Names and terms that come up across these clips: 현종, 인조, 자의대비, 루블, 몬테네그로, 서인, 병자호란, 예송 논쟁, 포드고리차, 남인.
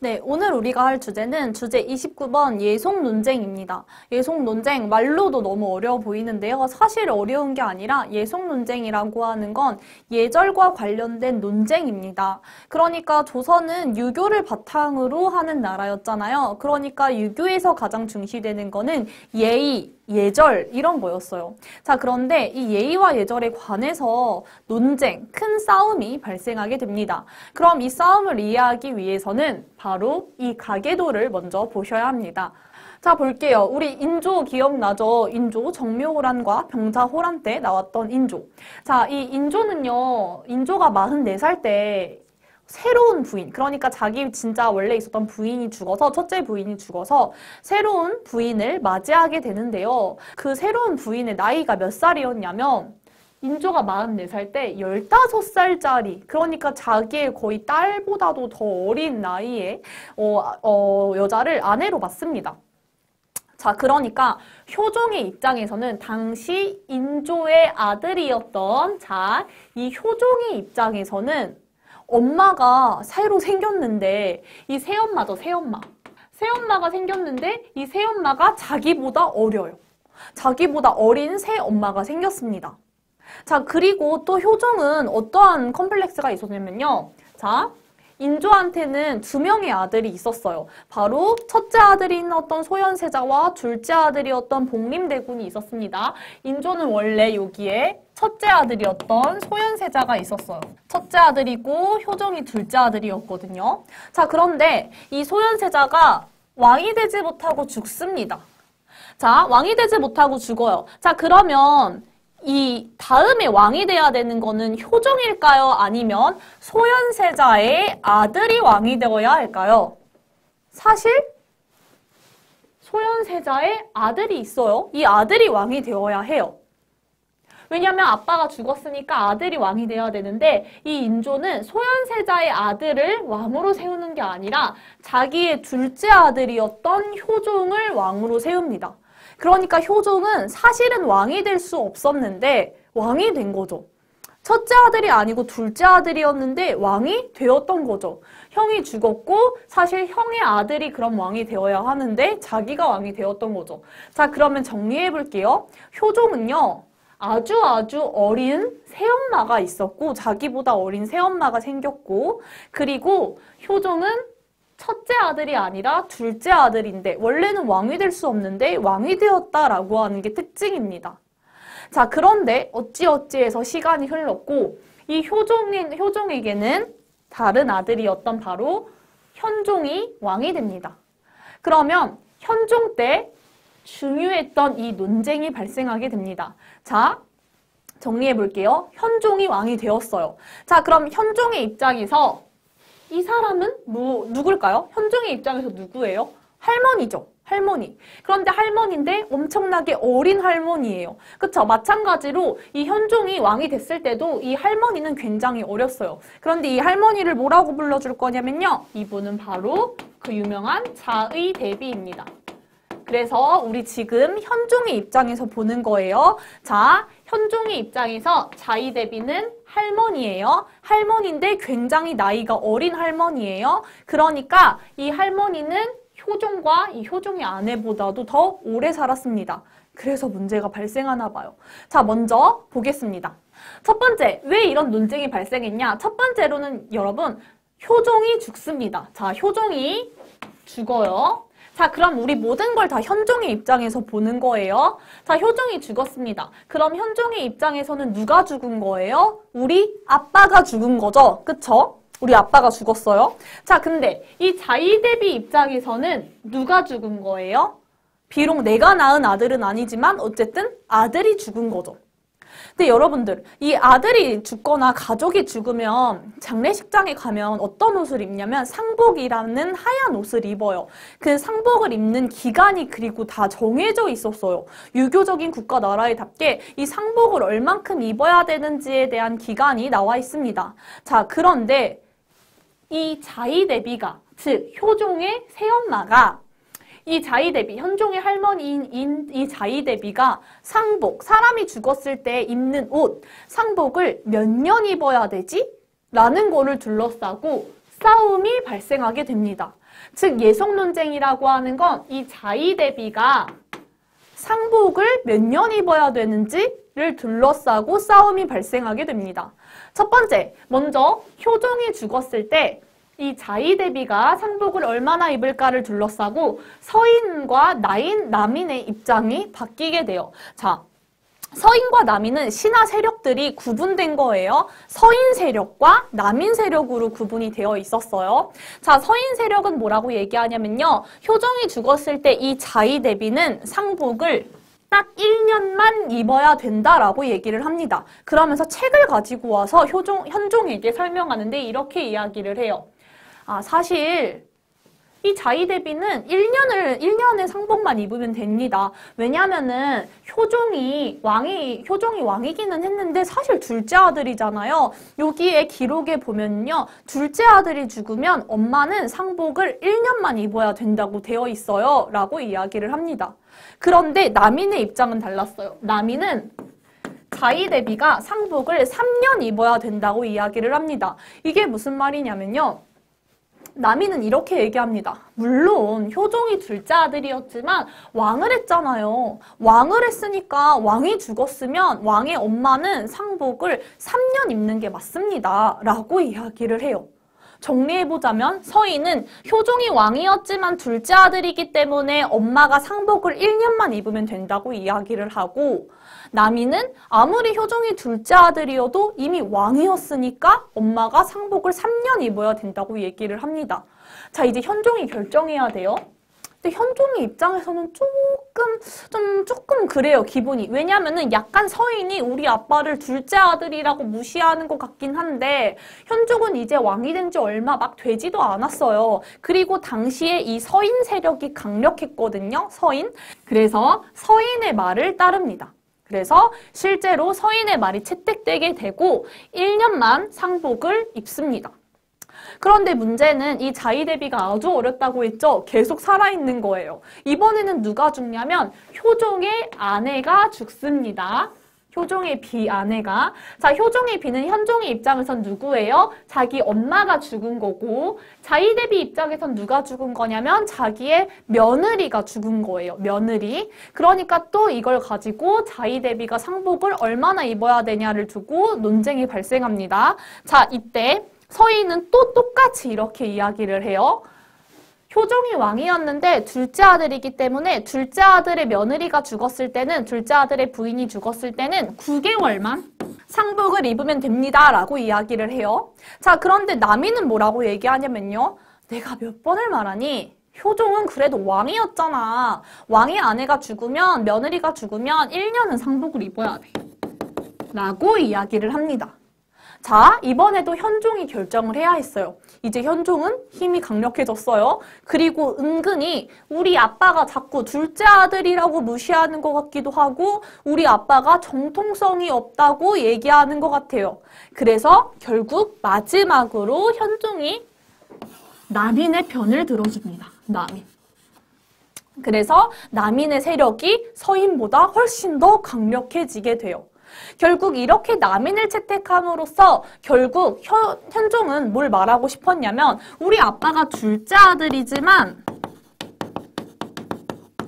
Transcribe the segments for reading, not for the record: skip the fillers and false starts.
네, 오늘 우리가 할 주제는 주제 29번 예송 논쟁입니다. 예송 논쟁 말로도 너무 어려워 보이는데요. 사실 어려운 게 아니라 예송 논쟁이라고 하는 건 예절과 관련된 논쟁입니다. 그러니까 조선은 유교를 바탕으로 하는 나라였잖아요. 그러니까 유교에서 가장 중시되는 거는 예의, 예절 이런 거였어요. 자, 그런데 이 예의와 예절에 관해서 논쟁, 큰 싸움이 발생하게 됩니다. 그럼 이 싸움을 이해하기 위해서는 바로 이 가계도를 먼저 보셔야 합니다. 자, 볼게요. 우리 인조 기억나죠? 인조, 정묘호란과 병자호란 때 나왔던 인조. 자, 이 인조는요, 인조가 44살 때 새로운 부인, 그러니까 자기 진짜 원래 있었던 부인이 죽어서, 첫째 부인이 죽어서 새로운 부인을 맞이하게 되는데요. 그 새로운 부인의 나이가 몇 살이었냐면 인조가 44살 때 15살짜리, 그러니까 자기의 거의 딸보다도 더 어린 나이에 여자를 아내로 맞습니다. 자, 그러니까 효종의 입장에서는 당시 인조의 아들이었던 이 효종의 입장에서는 엄마가 새로 생겼는데 이 새엄마죠, 새엄마. 새엄마가 생겼는데 이 새엄마가 자기보다 어려요. 자기보다 어린 새엄마가 생겼습니다. 자, 그리고 또 효종은 어떠한 컴플렉스가 있었냐면요. 자, 인조한테는 2명의 아들이 있었어요. 바로 첫째 아들인 어떤 소현세자와 둘째 아들이었던 복림대군이 있었습니다. 인조는 원래 여기에 첫째 아들이었던 소현세자가 있었어요. 첫째 아들이고 효종이 둘째 아들이었거든요. 자, 그런데 이 소현세자가 왕이 되지 못하고 죽습니다. 자, 왕이 되지 못하고 죽어요. 자, 그러면 이 다음에 왕이 돼야 되는 거는 효종일까요? 아니면 소현세자의 아들이 왕이 되어야 할까요? 사실 소현세자의 아들이 있어요. 이 아들이 왕이 되어야 해요. 왜냐하면 아빠가 죽었으니까 아들이 왕이 돼야 되는데 이 인조는 소현세자의 아들을 왕으로 세우는 게 아니라 자기의 둘째 아들이었던 효종을 왕으로 세웁니다. 그러니까 효종은 사실은 왕이 될 수 없었는데 왕이 된 거죠. 첫째 아들이 아니고 둘째 아들이었는데 왕이 되었던 거죠. 형이 죽었고 사실 형의 아들이 그럼 왕이 되어야 하는데 자기가 왕이 되었던 거죠. 자, 그러면 정리해 볼게요. 효종은요, 아주 어린 새엄마가 있었고 자기보다 어린 새엄마가 생겼고, 그리고 효종은 첫째 아들이 아니라 둘째 아들인데 원래는 왕이 될 수 없는데 왕이 되었다라고 하는 게 특징입니다. 자, 그런데 어찌어찌해서 시간이 흘렀고 이 효종에게는 다른 아들이었던 바로 현종이 왕이 됩니다. 그러면 현종 때 중요했던 이 논쟁이 발생하게 됩니다. 자, 정리해 볼게요. 현종이 왕이 되었어요. 자, 그럼 현종의 입장에서 이 사람은 누굴까요? 현종의 입장에서 누구예요? 할머니죠. 할머니. 그런데 할머니인데 엄청나게 어린 할머니예요. 그쵸? 마찬가지로 이 현종이 왕이 됐을 때도 이 할머니는 굉장히 어렸어요. 그런데 이 할머니를 뭐라고 불러줄 거냐면요. 이분은 바로 그 유명한 자의대비입니다. 그래서 우리 지금 현종의 입장에서 보는 거예요. 자, 현종의 입장에서 자의대비는 할머니예요. 할머니인데 굉장히 나이가 어린 할머니예요. 그러니까 이 할머니는 효종과 이 효종의 아내보다도 더 오래 살았습니다. 그래서 문제가 발생하나 봐요. 자, 먼저 보겠습니다. 첫 번째, 왜 이런 논쟁이 발생했냐? 첫 번째로는 여러분, 효종이 죽습니다. 자, 효종이 죽어요. 자, 그럼 우리 모든 걸 다 현종의 입장에서 보는 거예요. 자, 효종이 죽었습니다. 그럼 현종의 입장에서는 누가 죽은 거예요? 우리 아빠가 죽은 거죠. 그쵸? 우리 아빠가 죽었어요. 자, 근데 이 자의대비 입장에서는 누가 죽은 거예요? 비록 내가 낳은 아들은 아니지만 어쨌든 아들이 죽은 거죠. 근데 여러분들, 이 아들이 죽거나 가족이 죽으면 장례식장에 가면 어떤 옷을 입냐면 상복이라는 하얀 옷을 입어요. 그 상복을 입는 기간이 그리고 다 정해져 있었어요. 유교적인 국가 나라에답게 이 상복을 얼만큼 입어야 되는지에 대한 기간이 나와 있습니다. 자, 그런데 이 자의대비가, 즉 효종의 새엄마가 이 자의대비, 현종의 할머니인 이 자의대비가 상복, 사람이 죽었을 때 입는 옷, 상복을 몇 년 입어야 되지? 라는 거를 둘러싸고 싸움이 발생하게 됩니다. 즉 예송 논쟁이라고 하는 건 이 자의대비가 상복을 몇 년 입어야 되는지를 둘러싸고 싸움이 발생하게 됩니다. 첫 번째, 먼저 효종이 죽었을 때 이 자의대비가 상복을 얼마나 입을까를 둘러싸고 서인과 남인의 입장이 바뀌게 돼요. 자, 서인과 남인은 신하 세력들이 구분된 거예요. 서인 세력과 남인 세력으로 구분이 되어 있었어요. 자, 서인 세력은 뭐라고 얘기하냐면요. 효종이 죽었을 때 이 자의대비는 상복을 딱 1년만 입어야 된다라고 얘기를 합니다. 그러면서 책을 가지고 와서 현종에게 설명하는데 이렇게 이야기를 해요. 아, 사실 이 자의대비는 1년의 상복만 입으면 됩니다. 왜냐면은 효종이 왕이기는 했는데 사실 둘째 아들이잖아요. 여기에 기록에 보면요. 둘째 아들이 죽으면 엄마는 상복을 1년만 입어야 된다고 되어 있어요. 라고 이야기를 합니다. 그런데 남인의 입장은 달랐어요. 남인은 자의대비가 상복을 3년 입어야 된다고 이야기를 합니다. 이게 무슨 말이냐면요. 남인은 이렇게 얘기합니다. 물론 효종이 둘째 아들이었지만 왕을 했잖아요. 왕을 했으니까 왕이 죽었으면 왕의 엄마는 상복을 3년 입는 게 맞습니다. 라고 이야기를 해요. 정리해보자면 서인은 효종이 왕이었지만 둘째 아들이기 때문에 엄마가 상복을 1년만 입으면 된다고 이야기를 하고 남인은 아무리 효종이 둘째 아들이어도 이미 왕이었으니까 엄마가 상복을 3년 입어야 된다고 얘기를 합니다. 자, 이제 현종이 결정해야 돼요. 근데 현종의 입장에서는 조금 그래요, 기분이. 왜냐면은 약간 서인이 우리 아빠를 둘째 아들이라고 무시하는 것 같긴 한데 현종은 이제 왕이 된 지 얼마 막 되지도 않았어요. 그리고 당시에 이 서인 세력이 강력했거든요, 서인. 그래서 서인의 말을 따릅니다. 그래서 실제로 서인의 말이 채택되게 되고 1년만 상복을 입습니다. 그런데 문제는 이 자의대비가 아주 어렸다고 했죠? 계속 살아있는 거예요. 이번에는 누가 죽냐면 효종의 아내가 죽습니다. 효종의 비아내가. 자, 효종의 비는 현종의 입장에선 누구예요? 자기 엄마가 죽은 거고 자의대비 입장에선 누가 죽은 거냐면 자기의 며느리가 죽은 거예요. 며느리. 그러니까 또 이걸 가지고 자의대비가 상복을 얼마나 입어야 되냐를 두고 논쟁이 발생합니다. 자, 이때 서인은 또 똑같이 이렇게 이야기를 해요. 효종이 왕이었는데 둘째 아들이기 때문에 둘째 아들의 며느리가 죽었을 때는 둘째 아들의 부인이 죽었을 때는 9개월만 상복을 입으면 됩니다. 라고 이야기를 해요. 자, 그런데 남인은 뭐라고 얘기하냐면요. 내가 몇 번을 말하니? 효종은 그래도 왕이었잖아. 왕의 아내가 죽으면 며느리가 죽으면 1년은 상복을 입어야 돼. 라고 이야기를 합니다. 자, 이번에도 현종이 결정을 해야 했어요. 이제 현종은 힘이 강력해졌어요. 그리고 은근히 우리 아빠가 자꾸 둘째 아들이라고 무시하는 것 같기도 하고 우리 아빠가 정통성이 없다고 얘기하는 것 같아요. 그래서 결국 마지막으로 현종이 남인의 편을 들어줍니다. 남인. 그래서 남인의 세력이 서인보다 훨씬 더 강력해지게 돼요. 결국 이렇게 남인을 채택함으로써 결국 현종은 뭘 말하고 싶었냐면 우리 아빠가 둘째 아들이지만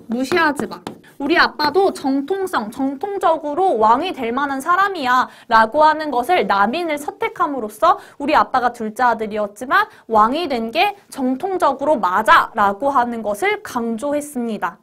무시하지 마. 우리 아빠도 정통적으로 왕이 될 만한 사람이야 라고 하는 것을 남인을 선택함으로써 우리 아빠가 둘째 아들이었지만 왕이 된 게 정통적으로 맞아 라고 하는 것을 강조했습니다.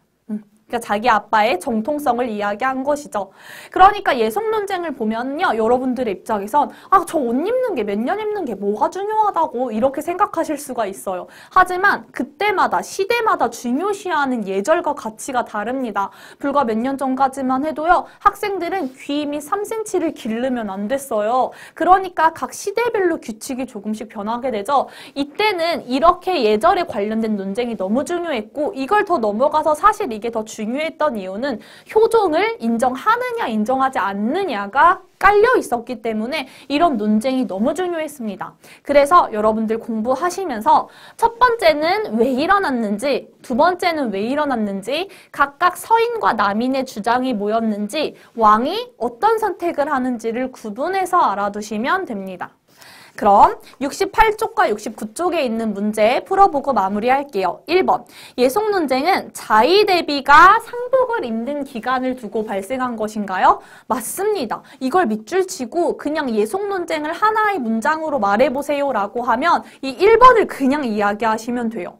그러니까 자기 아빠의 정통성을 이야기한 것이죠. 그러니까 예송 논쟁을 보면요. 여러분들의 입장에선 아, 저 옷 입는 게 몇 년 입는 게 뭐가 중요하다고 이렇게 생각하실 수가 있어요. 하지만 그때마다 시대마다 중요시하는 예절과 가치가 다릅니다. 불과 몇 년 전까지만 해도요. 학생들은 귀 및 3cm를 기르면 안 됐어요. 그러니까 각 시대별로 규칙이 조금씩 변하게 되죠. 이때는 이렇게 예절에 관련된 논쟁이 너무 중요했고 이걸 더 넘어가서 사실 이게 더 중요했어요. 중요했던 이유는 효종을 인정하느냐 인정하지 않느냐가 깔려 있었기 때문에 이런 논쟁이 너무 중요했습니다. 그래서 여러분들 공부하시면서 첫 번째는 왜 일어났는지, 두 번째는 왜 일어났는지, 각각 서인과 남인의 주장이 뭐였는지, 왕이 어떤 선택을 하는지를 구분해서 알아두시면 됩니다. 그럼 68쪽과 69쪽에 있는 문제 풀어보고 마무리할게요. 1번, 예송 논쟁은 자의대비가 상복을 입는 기간을 두고 발생한 것인가요? 맞습니다. 이걸 밑줄 치고 그냥 예송 논쟁을 하나의 문장으로 말해보세요 라고 하면 이 1번을 그냥 이야기하시면 돼요.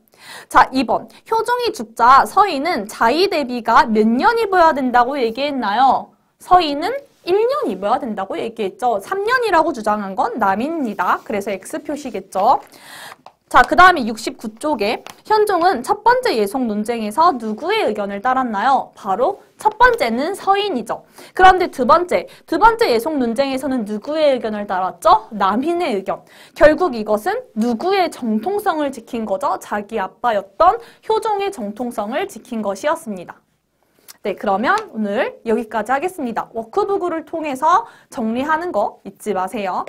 자, 2번, 효종이 죽자 서인은 자의대비가 몇 년 입어야 된다고 얘기했나요? 서인은 1년 입어야 된다고 얘기했죠. 3년이라고 주장한 건 남인입니다. 그래서 X 표시겠죠. 자, 그 다음에 69쪽에 현종은 첫 번째 예송 논쟁에서 누구의 의견을 따랐나요? 바로 첫 번째는 서인이죠. 그런데 두 번째 예송 논쟁에서는 누구의 의견을 따랐죠? 남인의 의견. 결국 이것은 누구의 정통성을 지킨 거죠? 자기 아빠였던 효종의 정통성을 지킨 것이었습니다. 네, 그러면 오늘 여기까지 하겠습니다. 워크북을 통해서 정리하는 거 잊지 마세요.